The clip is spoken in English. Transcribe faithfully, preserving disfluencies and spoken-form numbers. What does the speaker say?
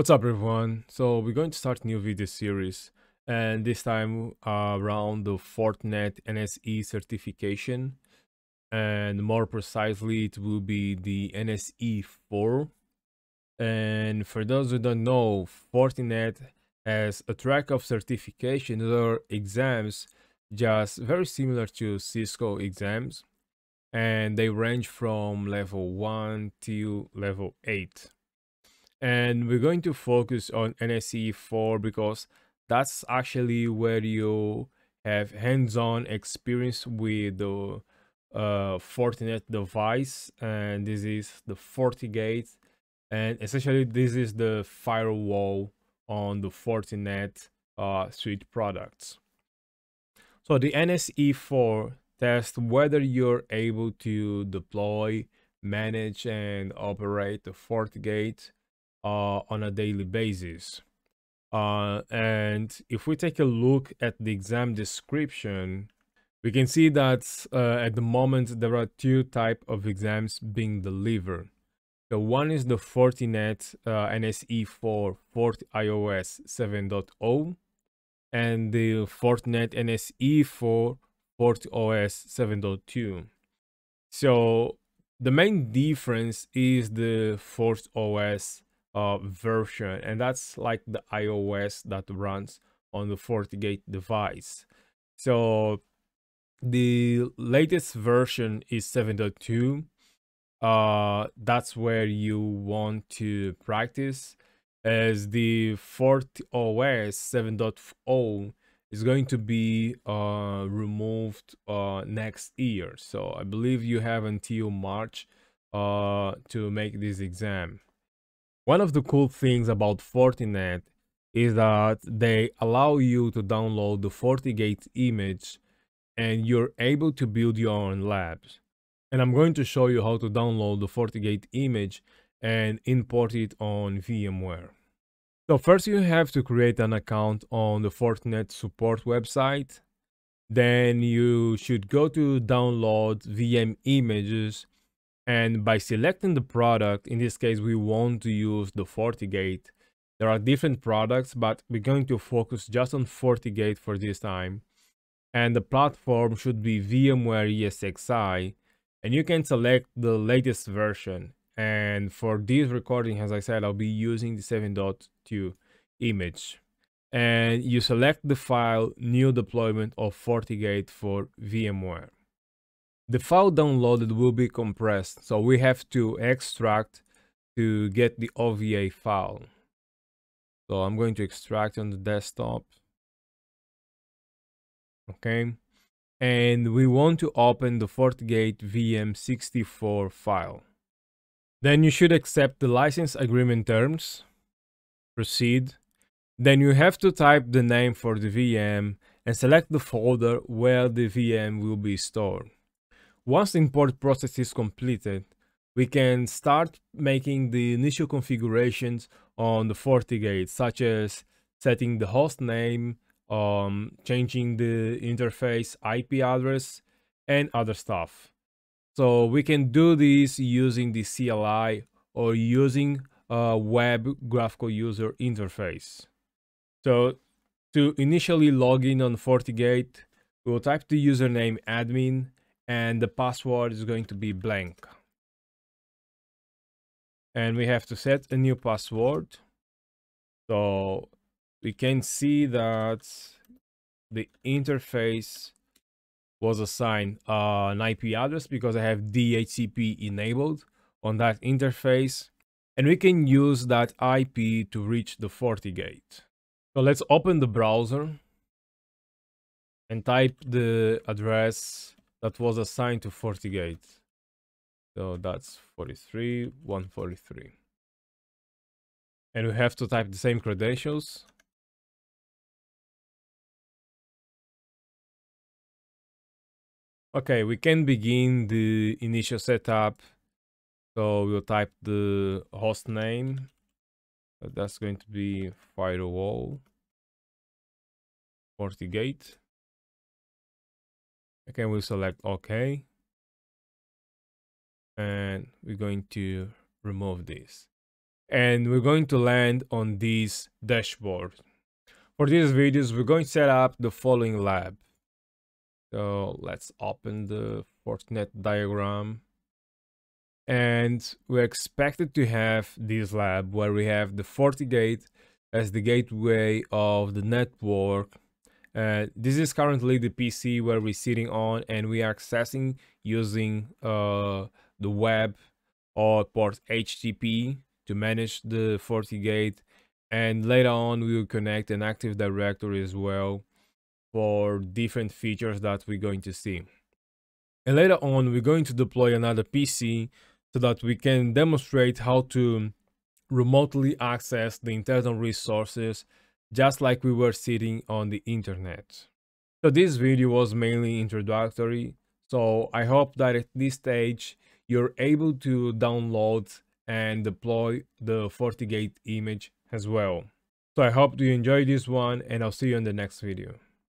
What's up everyone? So we're going to start a new video series, and this time uh, around the Fortinet N S E certification, and more precisely it will be the N S E four. And for those who don't know, Fortinet has a track of certification or exams just very similar to Cisco exams, and they range from level one to level eight. And we're going to focus on N S E four because that's actually where you have hands-on experience with the uh, Fortinet device, and this is the FortiGate, and essentially this is the firewall on the Fortinet uh, suite products. So the N S E four tests whether you're able to deploy, manage, and operate the FortiGate Uh, on a daily basis. Uh, and if we take a look at the exam description, we can see that uh, at the moment there are two types of exams being delivered. The one is the Fortinet uh, N S E four FortiOS seven point oh, and the Fortinet N S E four FortiOS seven point two. So the main difference is the FortiOS Uh, version, and that's like the iOS that runs on the FortiGate device. So the latest version is seven point two. Uh, that's where you want to practice, as the FortiOS seven point oh is going to be uh, removed uh, next year. So I believe you have until March uh, to make this exam. One of the cool things about Fortinet is that they allow you to download the FortiGate image, and you're able to build your own labs. And I'm going to show you how to download the FortiGate image and import it on VMware. So first you have to create an account on the Fortinet support website. Then you should go to download V M images. And by selecting the product, in this case, we want to use the FortiGate. There are different products, but we're going to focus just on FortiGate for this time. And the platform should be VMware ESXi. And you can select the latest version. And for this recording, as I said, I'll be using the seven point two image. And you select the file New Deployment of FortiGate for VMware. The file downloaded will be compressed, so we have to extract to get the O V A file. So I'm going to extract on the desktop. Okay. And we want to open the FortiGate V M sixty-four file. Then you should accept the license agreement terms. Proceed. Then you have to type the name for the V M and select the folder where the V M will be stored. Once the import process is completed, we can start making the initial configurations on the FortiGate, such as setting the host name, um, changing the interface I P address, and other stuff. So we can do this using the C L I or using a web graphical user interface. So to initially log in on FortiGate, we'll type the username admin, and the password is going to be blank. And we have to set a new password. So we can see that the interface was assigned uh, an I P address because I have D H C P enabled on that interface. And we can use that I P to reach the FortiGate. So let's open the browser and type the address that was assigned to FortiGate. So that's forty-three one forty-three. And we have to type the same credentials. Okay, we can begin the initial setup. So we'll type the host name. That's going to be firewall FortiGate. Okay, we'll select OK, and we're going to remove this. and we're going to land on this dashboard. For these videos, we're going to set up the following lab. So let's open the Fortinet diagram. And we're expected to have this lab where we have the FortiGate as the gateway of the network. Uh, this is currently the P C where we're sitting on, and we are accessing using uh, the web or port H T T P to manage the FortiGate. And later on, we will connect an Active Directory as well for different features that we're going to see. And later on, we're going to deploy another P C so that we can demonstrate how to remotely access the internal resources, just like we were sitting on the internet. So this video was mainly introductory. So I hope that at this stage, you're able to download and deploy the FortiGate image as well. So I hope you enjoyed this one, and I'll see you in the next video.